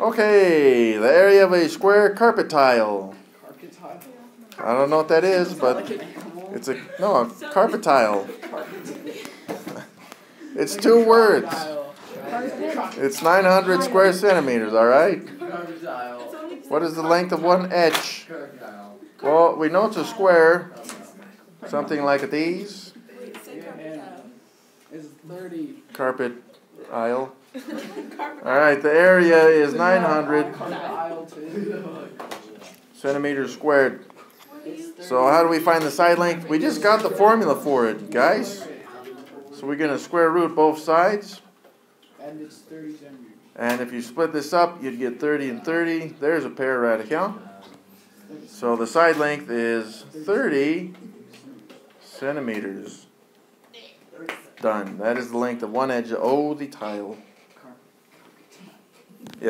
Okay, the area of a square carpet tile. Carpet tile? I don't know what that is, but it's a, no, a carpet tile. It's two words. It's 900 square centimeters, all right? What is the length of one edge? Well, we know it's a square, something like these. Carpet aisle. All right, the area is 900 centimeters squared. So how do we find the side length? We just got the formula for it, guys. So we're going to square root both sides. And it's 30 centimeters. And if you split this up, you'd get 30 and 30. There's a pair right here. So the side length is 30 centimeters. Done. That is the length of one edge of the tile.